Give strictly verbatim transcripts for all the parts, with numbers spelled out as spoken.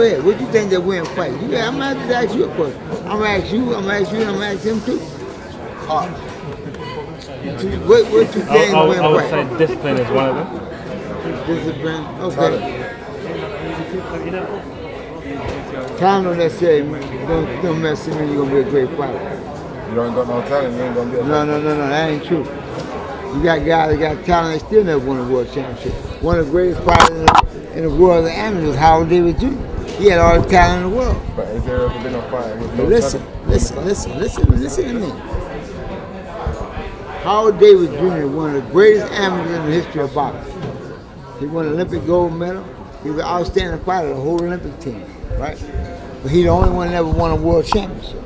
Go ahead. What do you think that we're in fight? You, I'm going to ask you a question. I'm going to ask you, I'm going to ask you, and I'm going to ask him too. Uh, what, what you think I, I, we're in I would fight? Say discipline is one of them. Discipline? Okay. Time don't necessarily, don't, don't mess with me, you're going to be a great fighter. You don't got no talent, you ain't going to be a fighter. No, no, no, no, that ain't true. You got guys that got talent, they still never won a world championship. One of the greatest fighters in the, in the world of amateurs, Howard Davis Junior He had all the talent in the world. But has there ever been a fight? No listen, listen, listen, listen, listen to me. Howard Davis Junior is one of the greatest amateurs in the history of boxing. He won an Olympic gold medal. He was an outstanding fighter, the whole Olympic team, right? But he's the only one that ever won a world championship,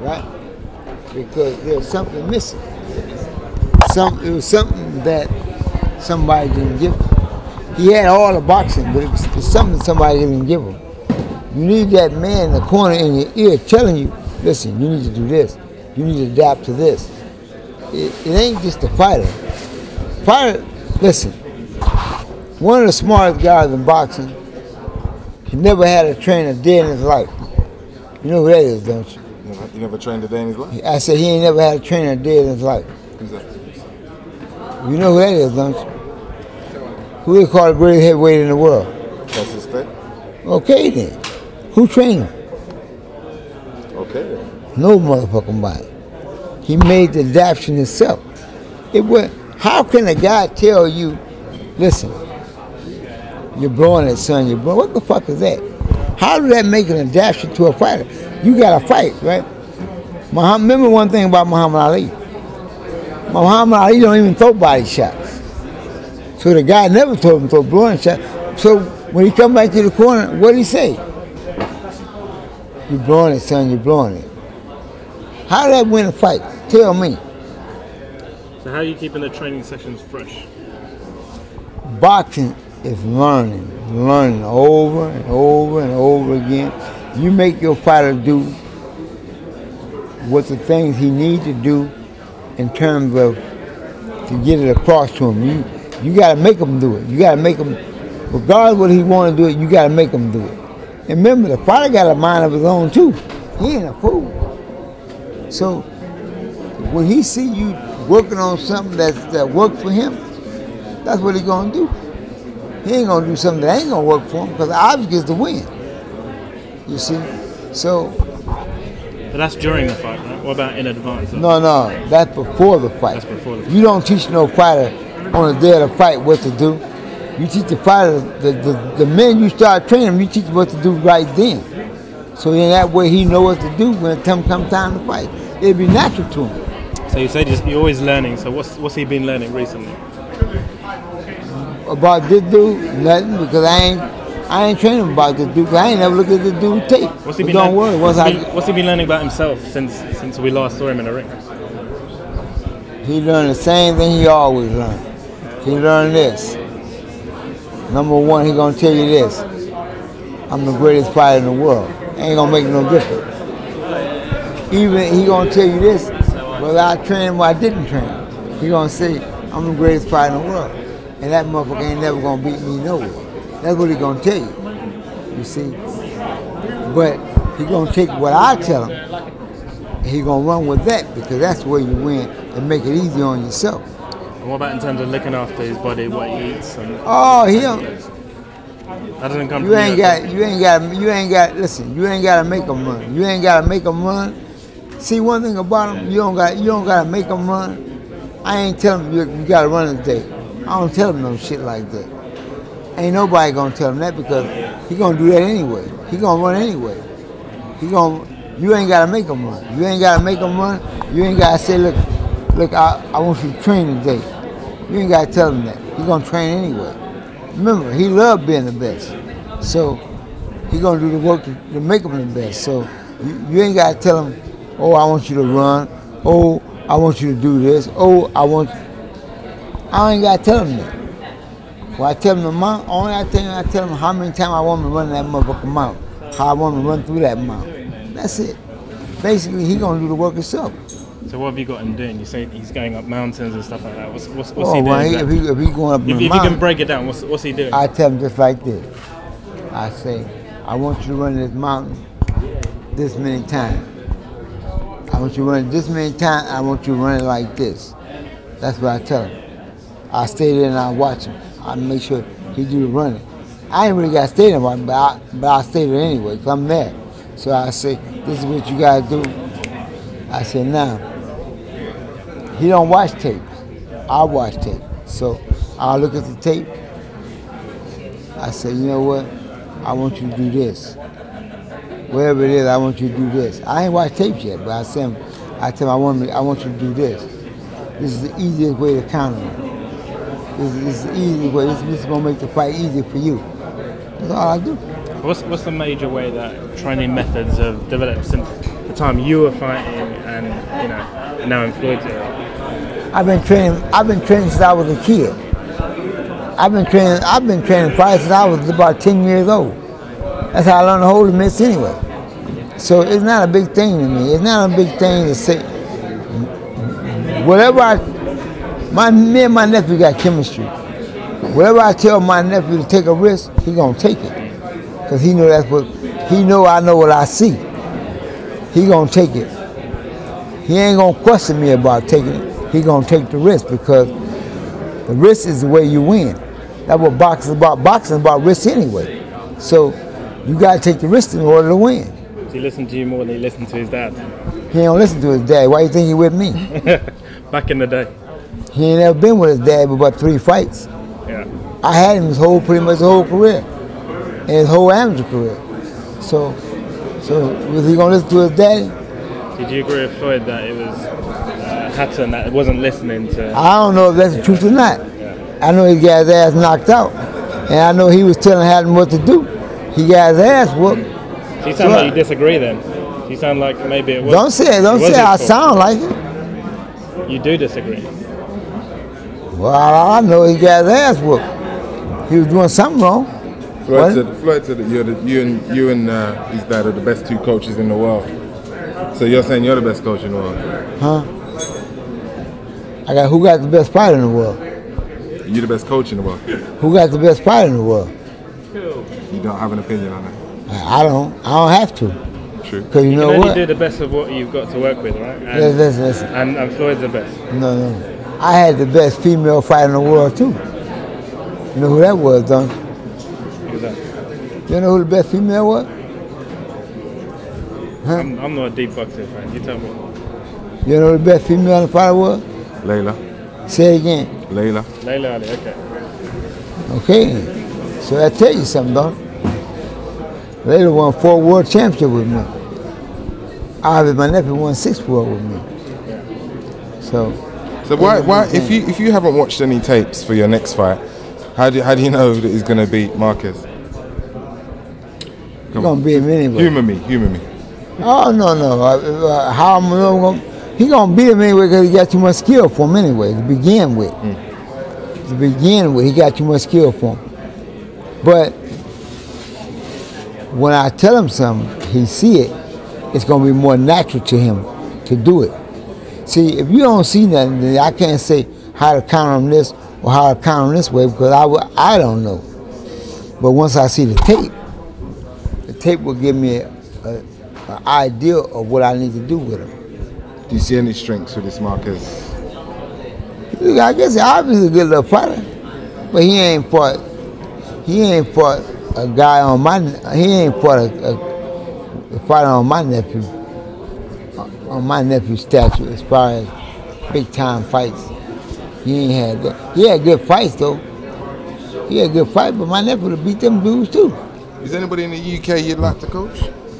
right? Because there's something missing. Some, it was something that somebody didn't give him. He had all the boxing, but it's, it's something somebody didn't give him. You need that man in the corner in your ear telling you, listen, you need to do this. You need to adapt to this. It, it ain't just the fighter. Fighter, listen, one of the smartest guys in boxing, he never had a trainer day in his life. You know who that is, don't you? He never trained a day in his life? I said he ain't never had a trainer day in his life. Exactly. You know who that is, don't you? Who they call the greatest heavyweight in the world? That's his thing. Okay then. Who trained him? Okay then. No motherfucking body. He made the adaptation himself. It was, how can a guy tell you, listen, you're blowing it, son, you're blowing, what the fuck is that? How did that make an adaptation to a fighter? You gotta fight, right? Remember one thing about Muhammad Ali. Muhammad Ali don't even throw body shots. So the guy never told him to throw blowing shots. So when he come back to the corner, what did he say? You're blowing it, son, you're blowing it. How did that win a fight? Tell me. So how are you keeping the training sessions fresh? Boxing is learning, learning over and over and over again. You make your fighter do what the things he needs to do in terms of to get it across to him. You, you got to make him do it. You got to make him, regardless of what he want to do it, you got to make him do it. And remember, the fighter got a mind of his own too. He ain't a fool. So when he see you working on something that's, that works for him, that's what he's going to do. He ain't going to do something that ain't going to work for him because the object is to win. You see? So... But that's during the fight, right? What about in advance? Of no, no, that's before the fight. That's before the fight. You don't teach no fighter on the day of the fight what to do. You teach the fighter, the, the, the men you start training, you teach them what to do right then. So in that way he knows what to do when it comes come time to fight. It'd be natural to him. So you say just, you're always learning, so what's, what's he been learning recently? About this dude, nothing, because I ain't... I ain't training about this dude. I ain't never looked at this dude's tape. What's he been don't worry. What's, I, been, what's he been learning about himself since since we last saw him in the ring? He learned the same thing he always learned. He learned this. Number one, he gonna tell you this. I'm the greatest fighter in the world. Ain't gonna make no difference. Even he gonna tell you this, whether I trained him or I didn't train him. He gonna say, I'm the greatest fighter in the world. And that motherfucker ain't never gonna beat me nowhere. That's what he's going to tell you, you see. But he's going to take what I tell him, and he's going to run with that because that's where you win and make it easy on yourself. And what about in terms of looking after his body, what he eats? And oh, he don't. That doesn't come you from ain't got, you ain't got, you ain't got, listen, you ain't got to make him run. You ain't got to make him run. See, one thing about him, you don't got, you don't got to make him run. I ain't telling him you, you got to run today. I don't tell him no shit like that. Ain't nobody going to tell him that because he's going to do that anyway. He's going to run anyway. He gonna, you ain't got to make him run. You ain't got to make him run. You ain't got to say, look, look, I, I want you to train today. You ain't got to tell him that. He's going to train anyway. Remember, he loved being the best. So he's going to do the work to, to make him the best. So you, you ain't got to tell him, oh, I want you to run. Oh, I want you to do this. Oh, I want you. I ain't got to tell him that. Well, I tell him the amount, only thing I tell him how many times I want him to run that motherfucking mount, how I want him to run through that mount. That's it. Basically, he's going to do the work himself. So what have you got him doing? You say he's going up mountains and stuff like that. What's, what's, what's oh, he doing? Well, he, if, he, if he going up if, the if mountain, you can break it down, what's, what's he doing? I tell him just like this. I say, I want you to run this mountain this many times. I want you to run it this many times. I want you to run it like this. That's what I tell him. I stay there and I watch him. I make sure he do the running. I ain't really got to stay there, but I, but I stay there anyway because I'm there. So I say, this is what you got to do. I say, now, he don't watch tape. I watch tape. So I look at the tape. I say, you know what? I want you to do this. Wherever it is, I want you to do this. I ain't watched tapes yet, but I say, I tell him, I want, me, I want you to do this. This is the easiest way to counter him. This, this is the easiest way. This, this is going to make the fight easier for you. That's all I do. What's, what's the major way that training methods have developed since the time you were fighting and, you know, now in Floyd's era? I've been training, I've been training since I was a kid. I've been training, I've been training fights since I was about ten years old. That's how I learned to hold the mitts anyway. So it's not a big thing to me. It's not a big thing to say. Whatever I, my, me and my nephew got chemistry. Whatever I tell my nephew to take a risk, he gonna take it. Cause he know that's what, he know I know what I see. He gonna take it. He ain't gonna question me about taking it. He gonna take the risk because the risk is the way you win. That's what boxing is about. Boxing is about risk anyway. So you gotta take the risk in order to win. Does he listen to you more than he listened to his dad? He don't listen to his dad. Why you think he with me? Back in the day. He ain't never been with his dad but about three fights. Yeah. I had him his whole, pretty much his whole career. And his whole amateur career. So, so was he gonna listen to his daddy? Did you agree with Floyd that it was uh, Hatton that wasn't listening to? I don't know if that's the truth or not. Yeah. I know he got his ass knocked out. And I know he was telling Hatton what to do. He got his ass whooped. So you sound so, like you disagree then. You sound like maybe it was. Don't say it. Don't say I sound like it. You do disagree. Well, I know he got his ass whooped. He was doing something wrong. Floyd said, Floyd said that you're the, you and, you and uh, his dad are the best two coaches in the world. So you're saying you're the best coach in the world? Huh? I got who got the best fighter in the world? You're the best coach in the world. Who got the best fighter in the world? You don't have an opinion on it. I don't. I don't have to. True. Because you, you know can only what? do the best of what you've got to work with, right? And, yes, listen, listen. And, and Floyd's the best. No, no. I had the best female fighter in the world too. You know who that was, Don? Who's that? You know who the best female was? Huh? I'm, I'm not a deep boxing fan. You tell me. You know who the best female in the fighter was? Layla. Say it again. Layla. Layla Ali. Okay. Okay. So that tell you something, dog. Later won four world championships with me. I have my nephew won six world with me. So, so why, why if you if you haven't watched any tapes for your next fight, how do how do you know that he's gonna beat Marquez? He's gonna beat him anyway. Humor me, humor me. Oh no no, uh, how am I gonna? He gonna beat him anyway because he got too much skill for him anyway to begin with. Mm. To begin with, he got too much skill for him. But when I tell him something, he see it, it's going to be more natural to him to do it. See, if you don't see nothing, then I can't say how to count on this or how to count on this way because I, I don't know. But once I see the tape, the tape will give me an idea of what I need to do with him. Do you see any strengths with this Marquez? I guess obviously a good little fighter, but he ain't fought. He ain't fought a guy on my, he ain't fought a, a, a fighter on my nephew, on my nephew's stature as far as big time fights. He ain't had that. He had good fights though. He had good fights, but my nephew would beat them dudes too. Is anybody in the U K you'd like to coach?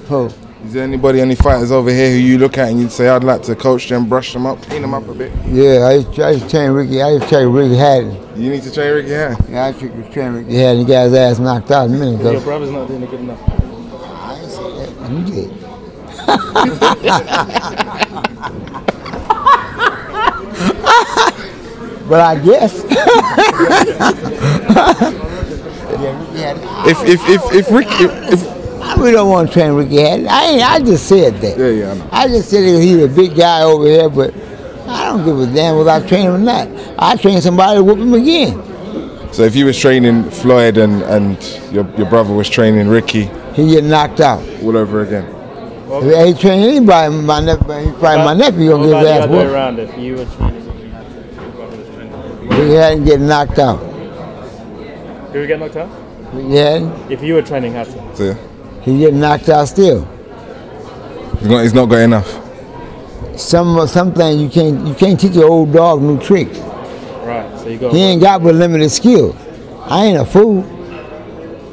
Who? Is there anybody, any fighters over here who you look at and you'd say, I'd like to coach them, brush them up, clean them up a bit? Yeah, I used to, I used to train Ricky, I used to train Ricky Hatton. You need to train Ricky Hatton? Yeah, I used to train Ricky Hatton. He got his ass knocked out a minute ago. Your brother's not doing it good enough. I didn't say that. You did. But I guess. if, if, if, if Ricky... If, if, We don't want to train Ricky Hatton. I ain't, I just said that. Yeah, yeah. I, know. I just said that he's a big guy over here, but I don't give a damn whether I train him or not. I train somebody to whoop him again. So if you was training Floyd and and your your brother was training Ricky, he get knocked out. We'll ever again. Well, if I ain't training anybody, my nephew, probably my nephew gonna get his ass whooped. Around if you were training, we hadn't get knocked out. Did we get knocked out? Yeah. If you were training Hatton, yeah. He get knocked out still. He's not, he's not got enough. Some something you can't you can't teach an old dog new tricks. Right. So you go. He ain't got but limited skill. I ain't a fool.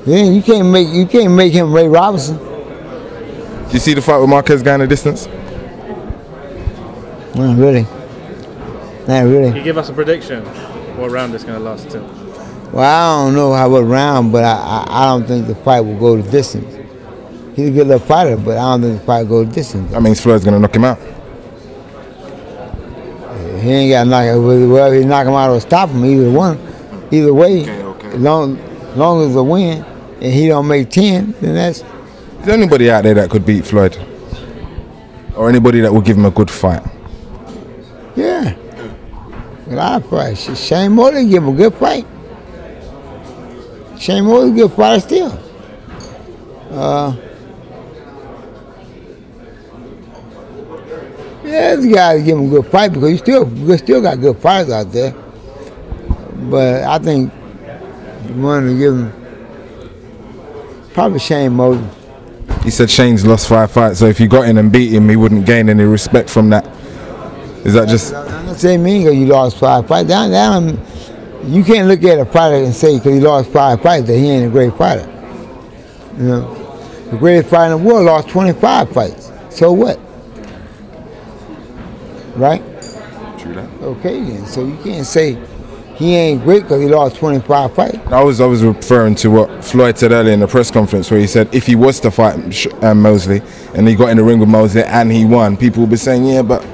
Yeah, you can't make you can't make him Ray Robinson. Did you see the fight with Marquez guy in the distance? Not really. Not really. Can you give us a prediction? What round it's gonna last till? Well, I don't know how what round, but I, I I don't think the fight will go the distance. He's a good little fighter, but I don't think the fight will go the distance. That means Floyd's gonna knock him out. He ain't got knock him. Well, if he knock him out or stop him, either one, either way. Okay, okay. As long as long as the win, and he don't make ten, then that's. Is there anybody out there that could beat Floyd, or anybody that would give him a good fight? Yeah. A lot of fights. Shane Mosley give him a good fight. Shane Mosley a good fighter still. Uh, yeah, this guy give him a good fight because you still you still got good fighters out there. But I think you want to give him probably Shane Mosley. He said Shane's lost five fights, so if you got in and beat him, he wouldn't gain any respect from that. Is that just? I'm not saying mean because you lost five fights. Down, down, you can't look at a fighter and say because he lost five fights that he ain't a great fighter. You know, the greatest fighter in the world lost twenty-five fights. So what? Right? True that. Okay then. So you can't say he ain't great because he lost twenty-five fights. I was I was referring to what Floyd said earlier in the press conference where he said if he was to fight um, Mosley and he got in the ring with Mosley and he won, people would be saying, yeah, but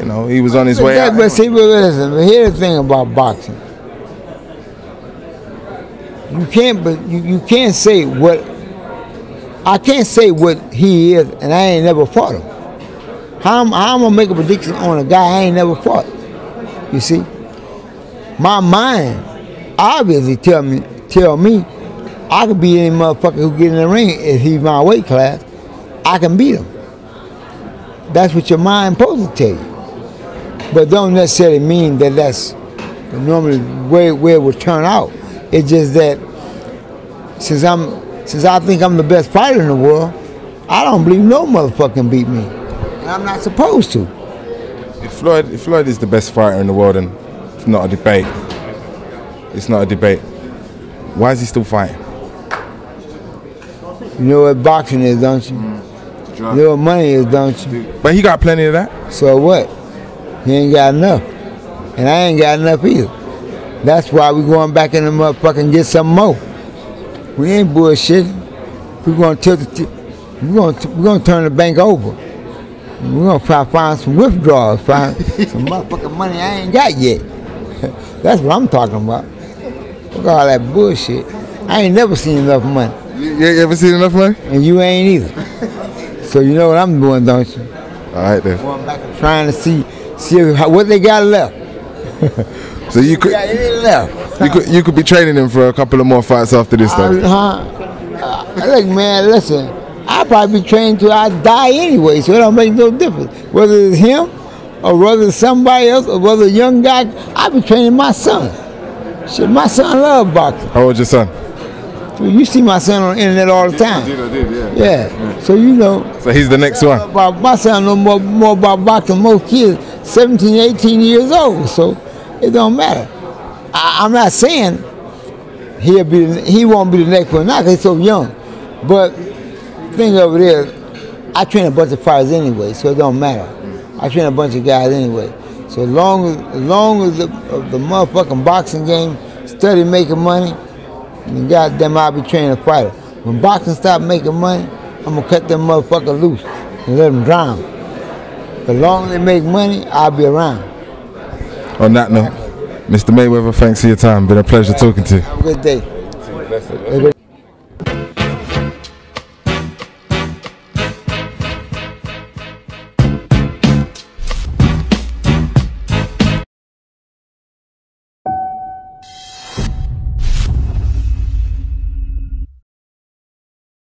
you know, he was on his way out. But see, but listen, but here's the thing about boxing. You can't, but you, you can't say what, I can't say what he is and I ain't never fought him. How am I gonna make a prediction on a guy I ain't never fought? You see? My mind obviously tell me, tell me I could beat any motherfucker who get in the ring if he's my weight class, I can beat him. That's what your mind supposed to tell you. But don't necessarily mean that that's normally where, where it would turn out. It's just that since I'm, since I think I'm the best fighter in the world, I don't believe no motherfucker can beat me, and I'm not supposed to. If Floyd, if Floyd is the best fighter in the world, and it's not a debate, it's not a debate. Why is he still fighting? You know what boxing is, don't you? Mm. You know what money is, don't you? But he got plenty of that. So what? He ain't got enough, and I ain't got enough either. That's why we going back in the motherfucking get some more. We ain't bullshitting. We're gonna tilt the we're gonna we're gonna turn the bank over. We're gonna try to find some withdrawals, find some motherfucking money I ain't got yet. That's what I'm talking about. Look at all that bullshit. I ain't never seen enough money. You, you ever seen enough money? And you ain't either. So you know what I'm doing, don't you? All right then. Going back and trying to see see how, what they got left. So you could, yeah, it left. you could you could be training him for a couple of more fights after this uh, though. Uh, uh, look, man, listen, I'll probably be training till I die anyway, so it don't make no difference. Whether it's him or whether it's somebody else or whether a young guy, I'll be training my son. Shit, my son loves boxing. How old's your son? Well, you see my son on the internet all the time. I did, I did, yeah. Yeah. yeah. So you know. So he's the next one. About, my son knows more, more about boxing than most kids, seventeen, eighteen years old, so. It don't matter. I, I'm not saying he'll be, he won't be the next one now because he's so young. But the thing of it is, I train a bunch of fighters anyway, so it don't matter. I train a bunch of guys anyway. So as long as, as, long as the, the motherfucking boxing game study making money, then goddamn I'll be training a fighter. When boxing stop making money, I'm going to cut them motherfuckers loose and let them drown. But as long as they make money, I'll be around. On that note, Mister Mayweather, thanks for your time. Been a pleasure talking to you. Have a good day.